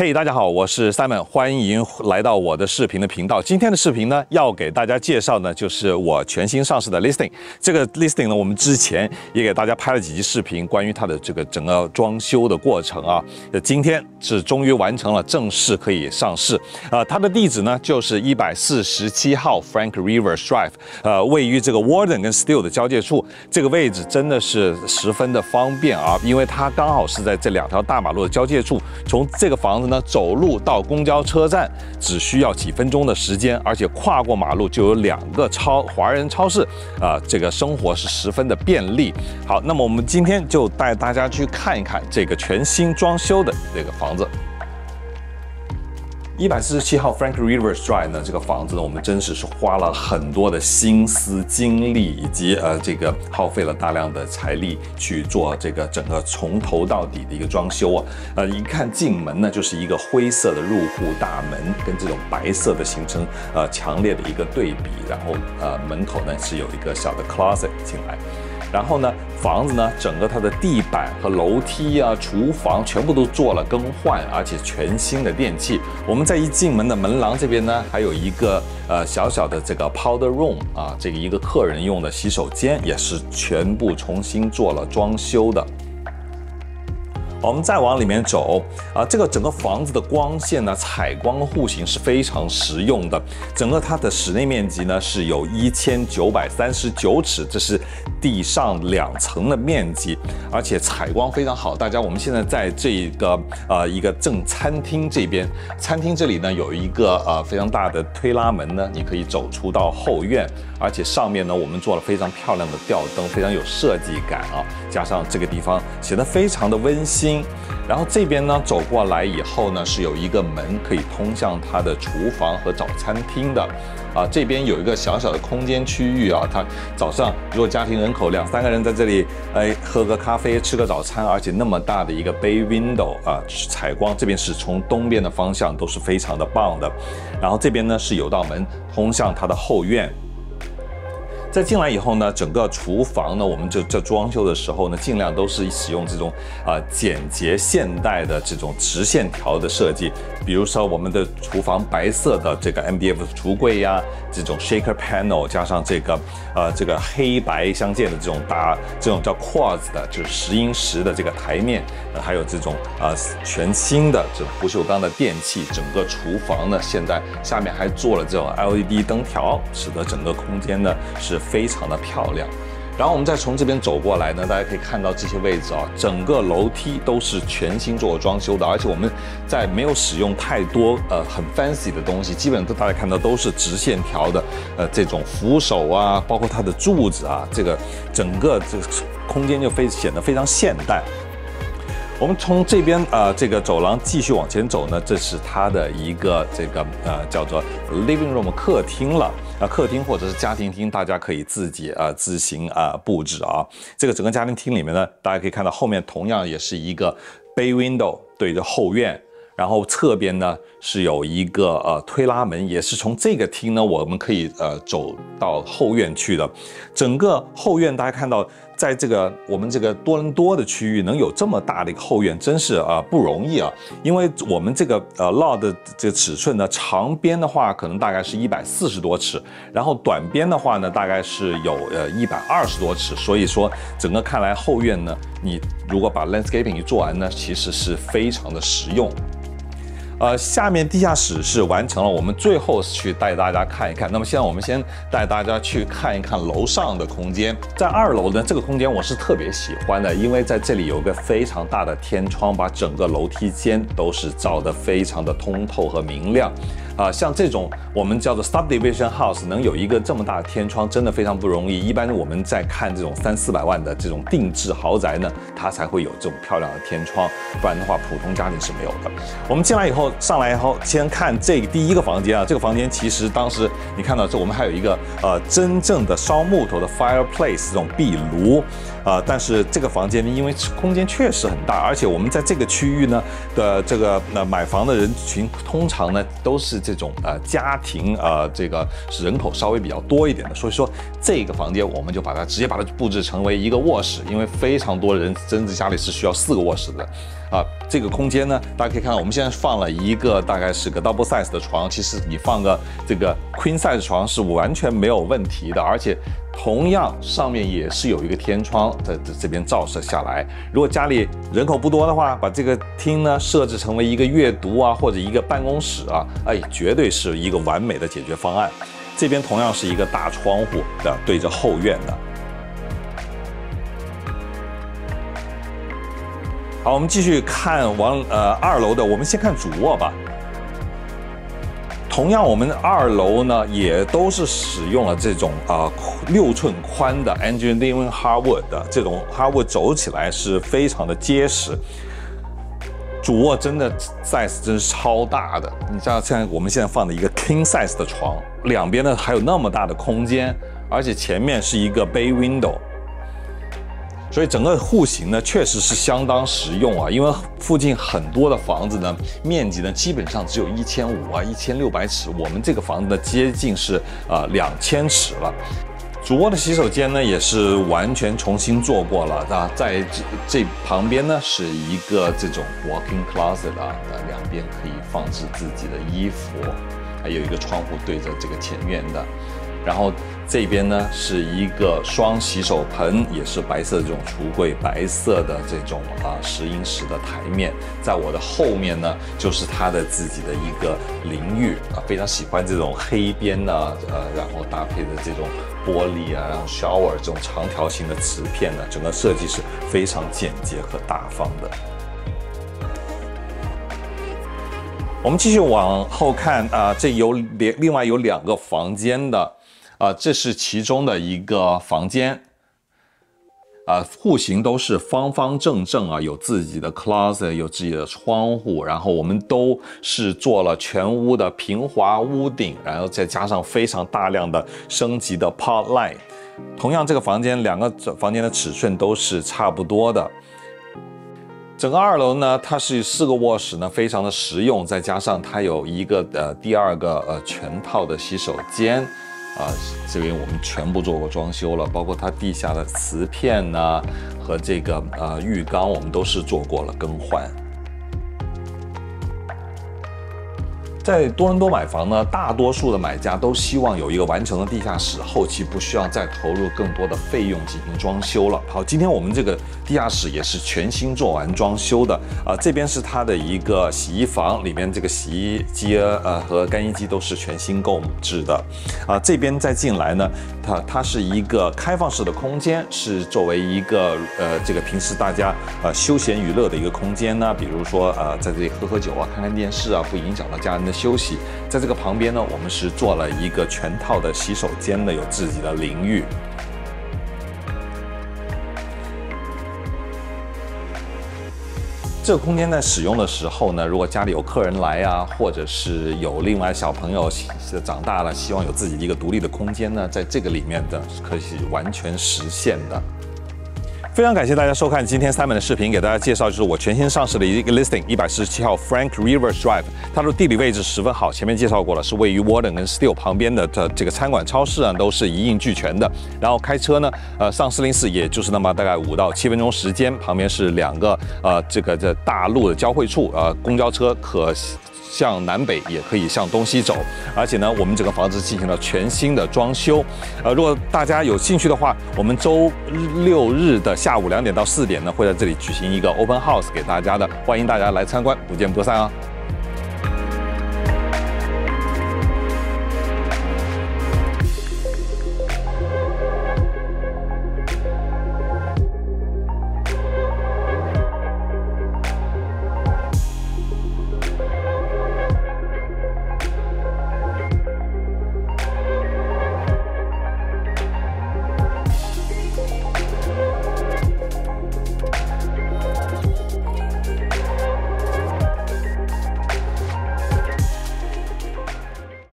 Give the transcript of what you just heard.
嘿，大家好，我是 Simon， 欢迎来到我的视频的频道。今天的视频呢，要给大家介绍呢，就是我全新上市的 listing。这个 listing 呢，我们之前也给大家拍了几集视频，关于它的这个整个装修的过程啊。今天是终于完成了，正式可以上市。它的地址呢，就是147号 Frank Rivers Drive， 位于这个 Warden 跟 Steel 的交界处。这个位置真的是十分的方便啊，因为它刚好是在这两条大马路的交界处。从这个房子 走路到公交车站只需要几分钟的时间，而且跨过马路就有两个华人超市这个生活是十分的便利。好，那么我们今天就带大家去看一看这个全新装修的这个房子。 147号 Frank Rivers Drive 呢，这个房子呢，我们真是花了很多的心思、精力，以及这个耗费了大量的财力去做这个整个从头到底的一个装修啊。一看进门呢，就是一个灰色的入户大门，跟这种白色的形成强烈的一个对比。然后门口呢是有一个小的 closet 进来。 然后呢，房子呢，整个它的地板和楼梯啊、厨房全部都做了更换，而且全新的电器。我们在一进门的门廊这边呢，还有一个小小的这个 powder room 啊，这个一个客人用的洗手间也是全部重新做了装修的。 我们再往里面走啊，这个整个房子的光线呢，采光户型是非常实用的。整个它的室内面积呢是有1939尺，这是地上2层的面积，而且采光非常好。大家，我们现在在这个一个正餐厅这边，餐厅这里呢有一个非常大的推拉门呢，你可以走出到后院，而且上面呢我们做了非常漂亮的吊灯，非常有设计感啊，加上这个地方显得非常的温馨。 然后这边呢走过来以后呢，是有一个门可以通向它的厨房和早餐厅的，啊，这边有一个小小的空间区域啊，它早上如果家庭人口2、3个人在这里，哎，喝个咖啡，吃个早餐，而且那么大的一个 bay window 啊，采光这边是从东边的方向都是非常的棒的，然后这边呢是有道门通向它的后院。 再进来以后呢，整个厨房呢，我们就在装修的时候呢，尽量都是使用这种简洁现代的这种直线条的设计。比如说我们的厨房白色的这个 MDF 橱柜呀，这种 shaker panel 加上这个这个黑白相间的这种叫 quartz 的，就是10x10的这个台面，还有这种全新的这种不锈钢的电器。整个厨房呢，现在下面还做了这种 LED 灯条，使得整个空间呢是 非常的漂亮，然后我们再从这边走过来呢，大家可以看到这些位置啊，整个楼梯都是全新做装修的，而且我们在没有使用太多很 fancy 的东西，基本上大家看到都是直线条的，这种扶手啊，包括它的柱子啊，这个整个这个空间就显得非常现代。 我们从这边这个走廊继续往前走呢，这是它的一个这个叫做 living room 客厅了客厅或者是家庭厅，大家可以自己自行布置啊。这个整个家庭厅里面呢，大家可以看到后面同样也是一个 bay window 对着后院，然后侧边呢是有一个推拉门，也是从这个厅呢我们可以走到后院去的。整个后院大家看到。 在这个我们这个多伦多的区域，能有这么大的一个后院，真是不容易啊！因为我们这个lot 的这个尺寸呢，长边的话可能大概是140多尺，然后短边的话呢，大概是有120多尺。所以说，整个看来后院呢，你如果把 landscaping 一做完呢，其实是非常的实用。 下面地下室是完成了，我们最后去带大家看一看。那么现在我们先带大家去看一看楼上的空间，在2楼呢，这个空间我是特别喜欢的，因为在这里有个非常大的天窗，把整个楼梯间都是照得非常的通透和明亮。像这种我们叫做 subdivision house， 能有一个这么大的天窗，真的非常不容易。一般我们在看这种300、400万的这种定制豪宅呢，它才会有这种漂亮的天窗，不然的话普通家庭是没有的。我们进来以后。 上来以后，先看这第一个房间啊。这个房间其实当时你看到这，我们还有一个真正的烧木头的 fireplace 这种壁炉，但是这个房间因为空间确实很大，而且我们在这个区域呢的这个买房的人群，通常呢都是这种家庭这个人口稍微比较多一点的，所以说这个房间我们就把它直接把它布置成为一个卧室，因为非常多人真的家里是需要4个卧室的啊。这个空间呢，大家可以看到我们现在放了一个大概是个 double size 的床，其实你放个这个 queen size 床是完全没有问题的，而且同样上面也是有一个天窗在这边照射下来。如果家里人口不多的话，把这个厅呢设置成为一个阅读啊或者一个办公室啊，哎，绝对是一个完美的解决方案。这边同样是一个大窗户的，对着后院的。 好，我们继续看往2楼的，我们先看主卧吧。同样，我们2楼呢也都是使用了这种6寸宽的 engineering hardwood 的这种 hardwood， 走起来是非常的结实。主卧真的 size 真是超大的，你像我们现在放的一个 king size 的床，两边呢还有那么大的空间，而且前面是一个 bay window。 所以整个户型呢，确实是相当实用啊，因为附近很多的房子呢，面积呢基本上只有1500啊、1600尺，我们这个房子呢接近是2000尺了。主卧的洗手间呢也是完全重新做过了，那在这旁边呢是一个这种 walk-in closet 啊，两边可以放置自己的衣服，还有一个窗户对着这个前院的。 然后这边呢是一个双洗手盆，也是白色的这种橱柜，白色的这种10英尺的台面。在我的后面呢，就是它的自己的一个淋浴啊，非常喜欢这种黑边呢，然后搭配的这种玻璃啊，然后 shower 这种长条形的瓷片呢，整个设计是非常简洁和大方的。 我们继续往后看啊，这另外有2个房间的，这是其中的一个房间，户型都是方方正正啊，有自己的 closet， 有自己的窗户，然后我们都是做了全屋的平滑屋顶，然后再加上非常大量的升级的 pot line。同样，这个房间两个房间的尺寸都是差不多的。 整个2楼呢，它是4个卧室呢，非常的实用，再加上它有一个第2个全套的洗手间，这边我们全部做过装修了，包括它地下的瓷片呢和这个浴缸，我们都是做过了更换。 在多伦多买房呢，大多数的买家都希望有一个完成的地下室，后期不需要再投入更多的费用进行装修了。好，今天我们这个地下室也是全新做完装修的这边是它的一个洗衣房，里面这个洗衣机和干衣机都是全新购置的这边再进来呢，它是一个开放式的空间，是作为一个这个平时大家休闲娱乐的一个空间呢，比如说在这里喝喝酒啊，看看电视啊，不影响到家人的 休息，在这个旁边呢，我们是做了一个全套的洗手间的，有自己的淋浴。这个空间在使用的时候呢，如果家里有客人来啊，或者是有另外小朋友长大了，希望有自己一个独立的空间呢，在这个里面的可以完全实现的。 非常感谢大家收看今天 Simon 的视频，给大家介绍就是我全新上市的一个 listing， 117号 Frank Rivers Drive， 它的地理位置十分好，前面介绍过了，是位于 Warden 跟 Steel 旁边的这个餐馆、超市啊，都是一应俱全的。然后开车呢，上404，也就是那么大概5到7分钟时间，旁边是2个这大陆的交汇处，公交车可 向南北也可以向东西走，而且呢，我们整个房子进行了全新的装修。如果大家有兴趣的话，我们周六日的下午2点到4点呢，会在这里举行一个 open house 给大家的，欢迎大家来参观，不见不散啊！